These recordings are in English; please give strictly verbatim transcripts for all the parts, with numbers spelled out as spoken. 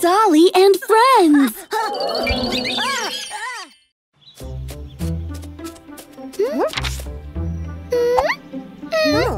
Dolly and Friends! Hey!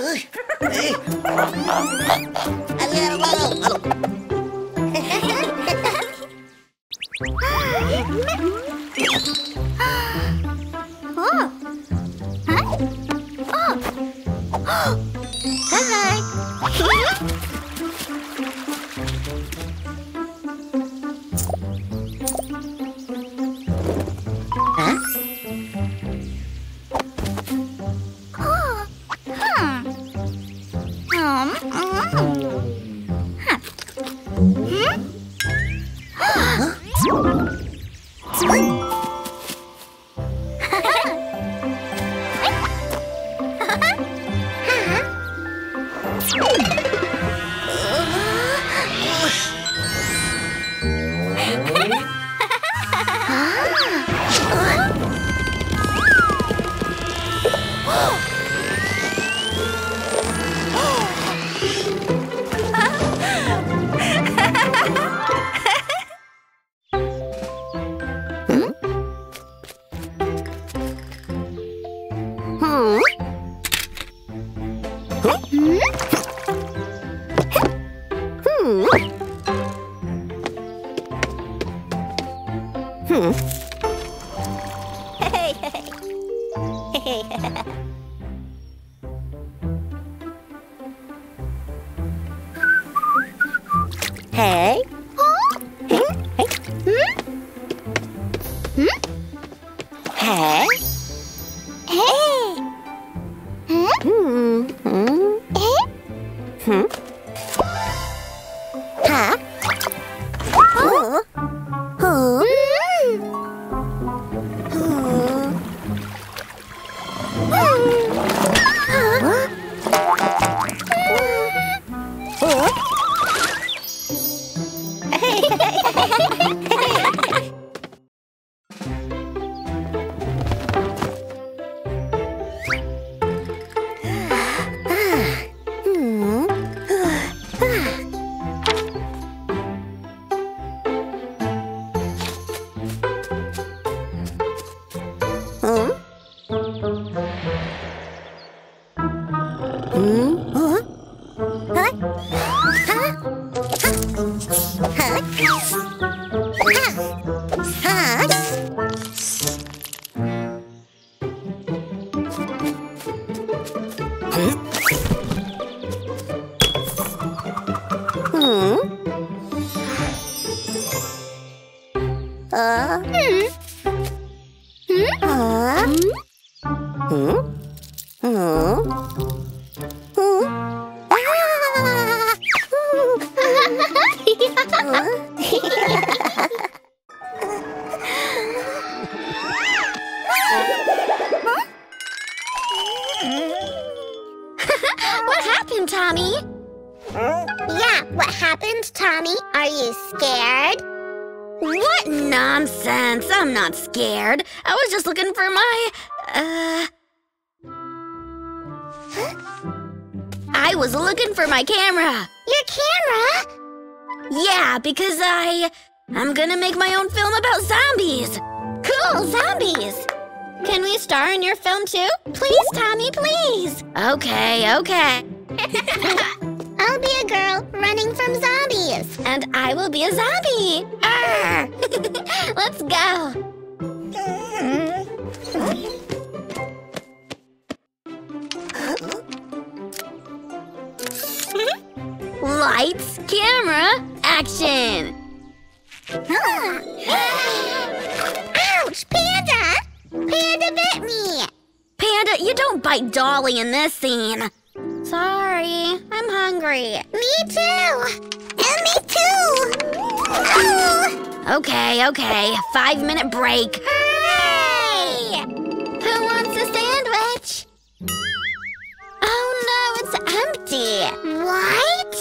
Oh. Huh? Oh. Oh. Hello. Hey. Okay, okay. I'll be a girl running from zombies. And I will be a zombie. Arr! Let's go. Lights, camera, action. Ouch, Panda! Panda bit me. Panda, you don't bite Dolly in this scene. Sorry, I'm hungry. Me too! And me too! Oh. Okay, okay. Five-minute break. Hooray! Who wants a sandwich? Oh no, it's empty. What?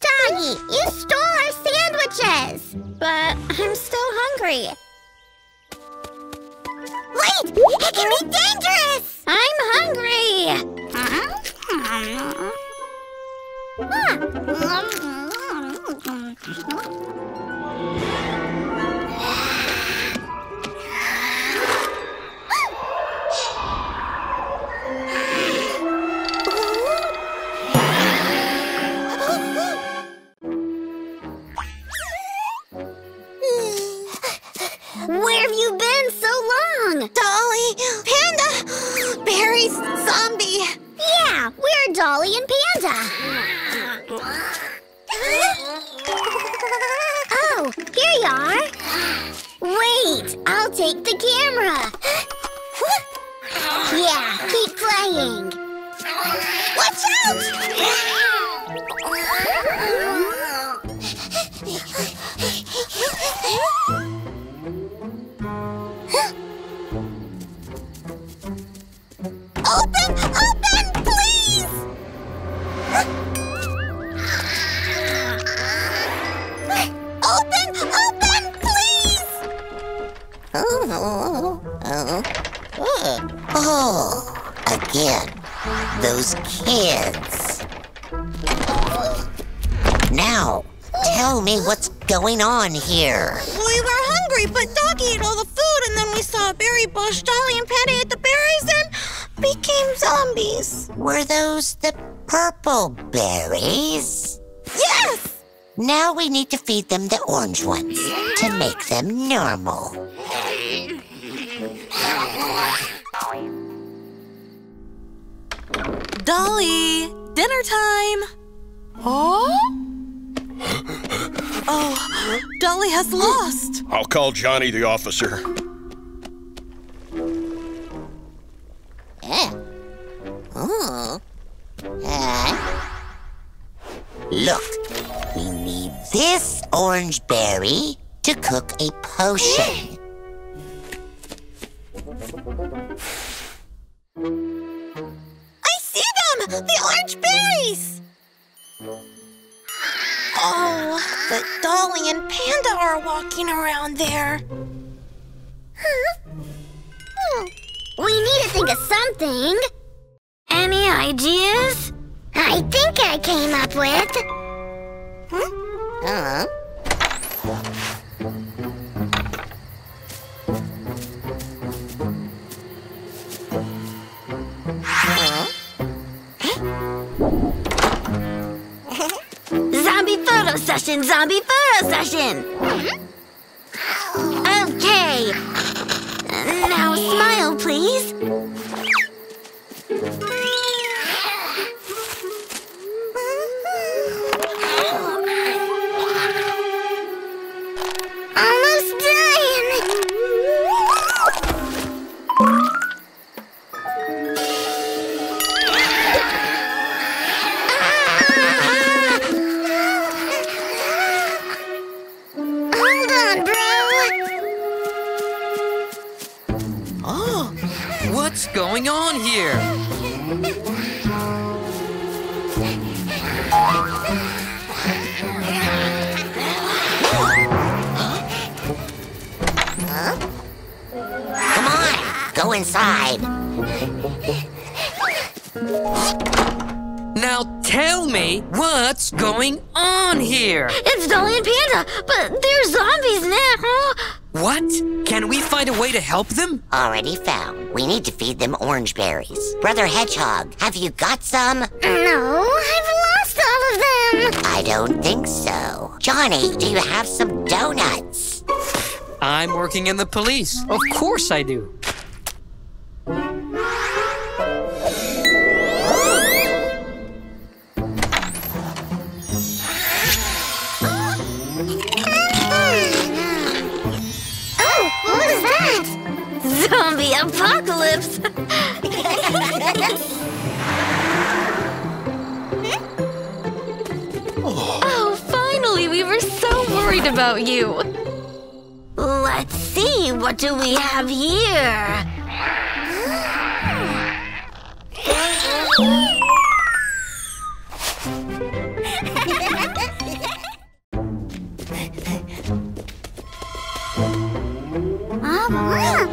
Doggy, you stole our sandwiches! But I'm still hungry. Wait! It can be dangerous! I'm hungry! Ah. scary zombie. Yeah, we're Dolly and Panda. Oh, here you are. Wait, I'll take the camera. Yeah, keep playing. Watch out! Open! Open, please! Open! Open, please! Oh, oh, oh. Oh, again. Those kids. Now, tell me what's going on here. We were hungry, but Doggy ate all the food, and then we saw a berry bush. Dolly and Patty ate the berries and became zombies. Were those the purple berries? Yes! Now we need to feed them the orange ones to make them normal. Dolly, dinner time! Oh? Oh, Dolly has lost. I'll call Johnny the officer. Eh. Oh. Eh. Look, we need this orange berry to cook a potion. The orange berries! Oh, but Dolly and Panda are walking around there. Huh? Hmm. We need to think of something. Any ideas? I think I came up with... Huh? Uh-huh. Zombie photo session! Zombie photo session! Okay! Now smile, please! Almost done! What's going on here? Huh? Come on, go inside. Now tell me what's going on here. It's Dolly and Panda, but they're zombies now. What? Can we find a way to help them? Already found. We need to feed them orange berries. Brother Hedgehog, have you got some? No, I've lost all of them. I don't think so. Johnny, do you have some donuts? I'm working in the police. Of course I do. Zombie apocalypse! Oh, finally! We were so worried about you! Let's see, what do we have here? Oh, wow. Huh?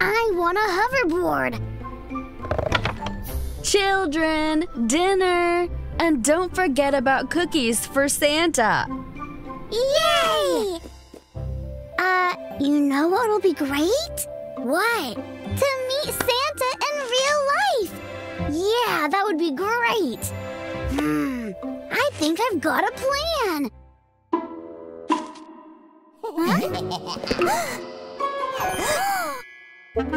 I I want a hoverboard. Children, dinner, and don't forget about cookies for Santa. Yay! Uh, you know what'll be great? What? To meet Santa in real life. Yeah, that would be great. Hmm, I think I've got a plan. Huh?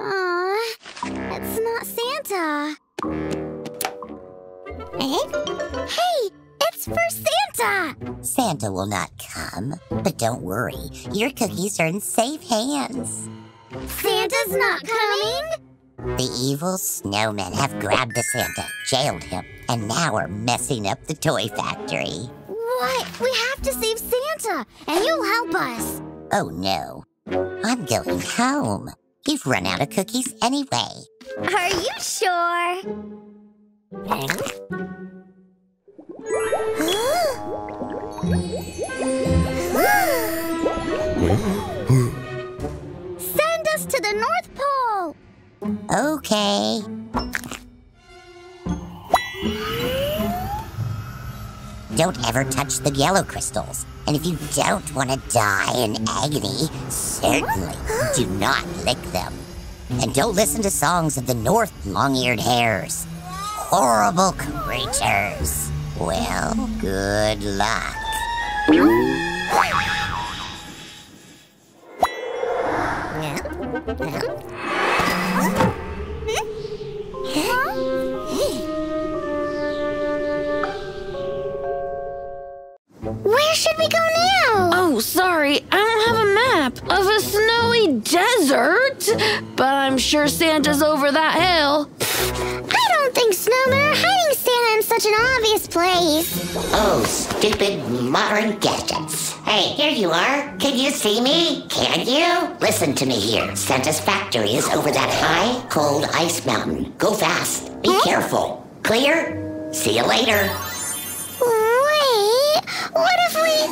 Aw, it's not Santa. Eh? Hey, it's for Santa! Santa will not come, but don't worry. Your cookies are in safe hands. Santa's not coming? The evil snowmen have grabbed the Santa, jailed him, and now are messing up the toy factory. What? We have to save Santa, and you'll help us. Oh, no. I'm going home. You've run out of cookies anyway. Are you sure? Send us to the North Pole! Okay. Don't ever touch the yellow crystals. And if you don't want to die in agony, certainly do not lick them. And don't listen to songs of the North long-eared hares. Horrible creatures. Well, good luck. Where should we go now? Oh, sorry, I don't have a map of a snowy desert, but I'm sure Santa's over that hill. I don't think snowmen are hiding Santa in such an obvious place. Oh, stupid modern gadgets. Hey, here you are. Can you see me? Can you? Listen to me here. Santa's factory is over that high, cold ice mountain. Go fast. Be huh? careful. Clear? See you later. Wait, what if we...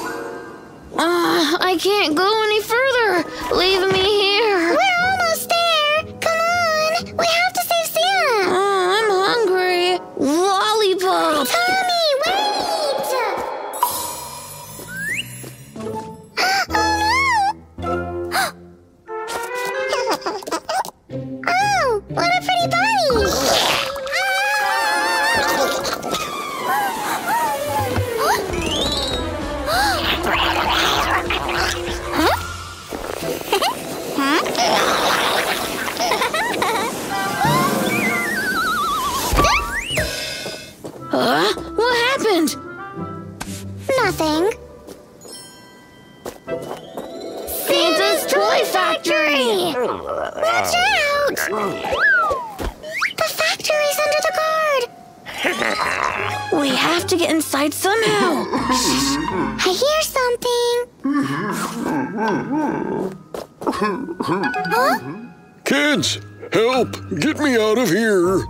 Uh, I can't go any further. Leave me here. We're almost there. Come on. We have to save Santa. Uh, Lollipop! Tommy, wait! Oh, no! Oh, what a pretty bunny! Huh? Huh? What happened? Nothing. Santa's Toy Factory! Watch out! The factory's under the guard! We have to get inside somehow! Shh! I hear something! Huh? Kids! Help! Get me out of here!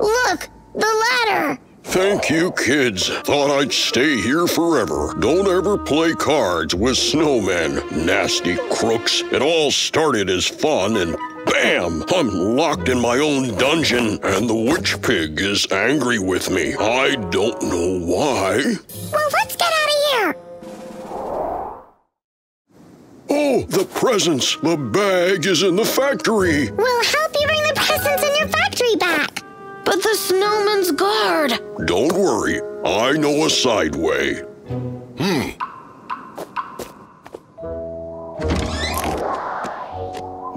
Look! The ladder! Thank you, kids. Thought I'd stay here forever. Don't ever play cards with snowmen, nasty crooks. It all started as fun and bam! I'm locked in my own dungeon and the witch pig is angry with me. I don't know why. Well, let's get out of here! Oh, the presents! The bag is in the factory! We'll help you bring the presents in your factory back! But the snowman's guard! Don't worry, I know a side way. Hmm.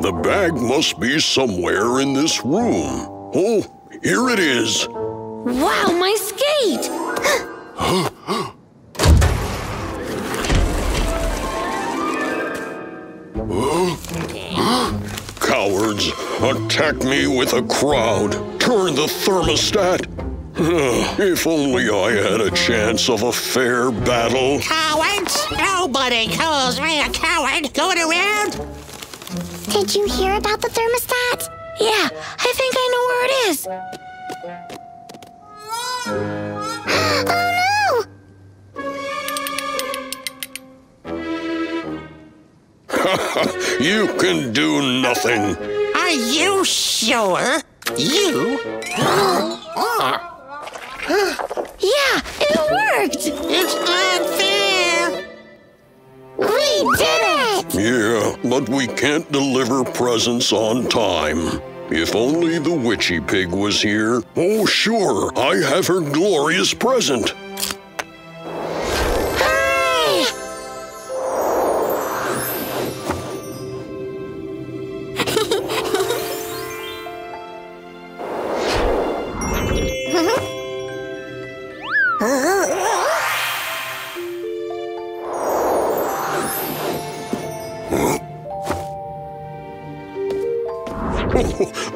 The bag must be somewhere in this room. Oh, here it is. Wow, my skate! Cowards, attack me with a crowd. Turn the thermostat. If only I had a chance of a fair battle. Cowards! Nobody calls me a coward going around. Did you hear about the thermostat? Yeah, I think I know where it is. Oh no! You can do nothing. Are you sure? You? Huh? Yeah, it worked. It's not fair. We did it! Yeah, but we can't deliver presents on time. If only the witchy pig was here. Oh, sure, I have her glorious present.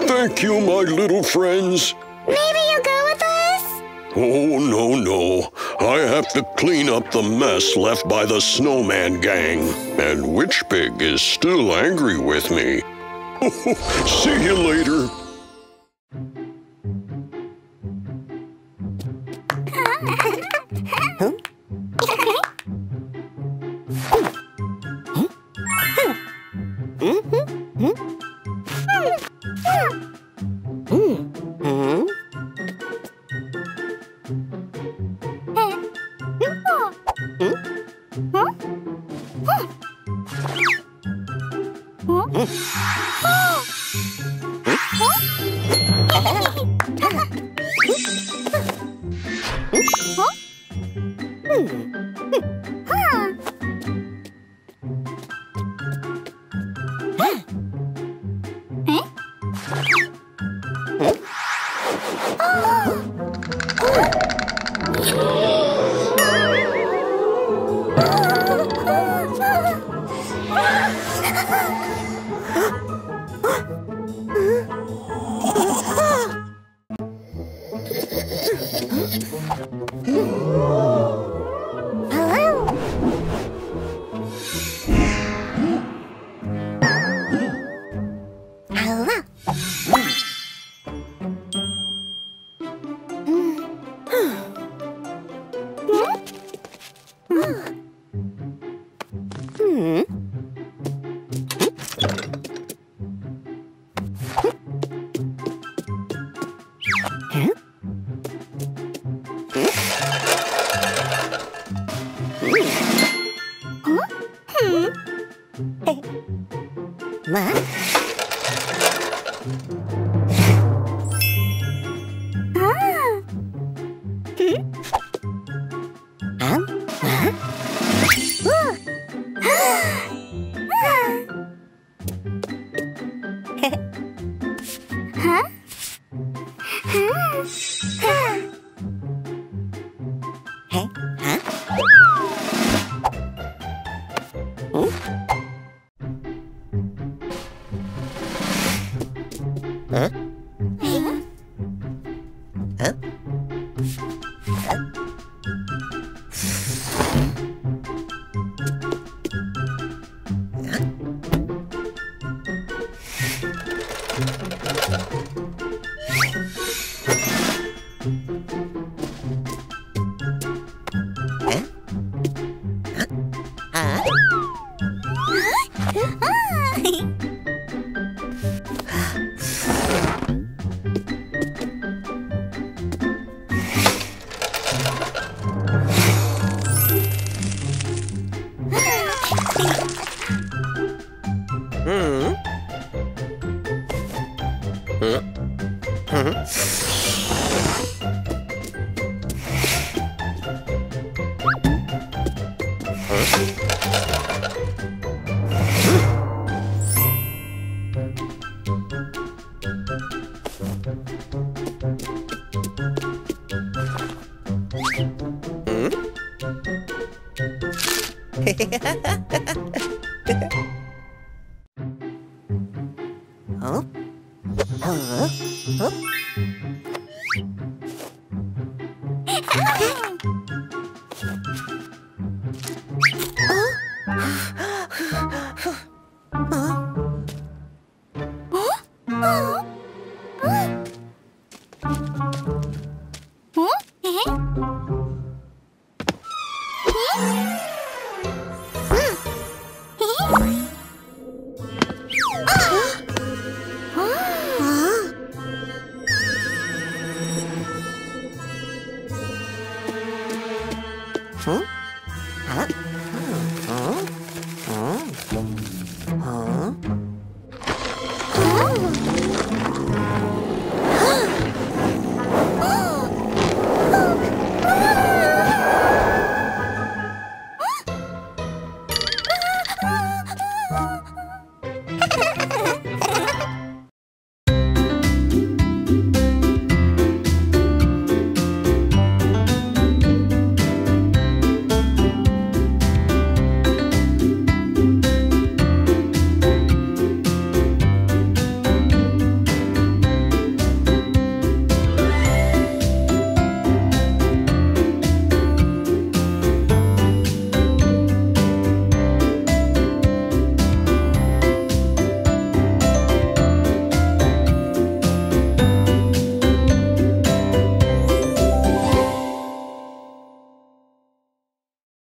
Thank you, my little friends. Maybe you'll go with us? Oh, no, no. I have to clean up the mess left by the snowman gang. And Witch Pig is still angry with me. See you later.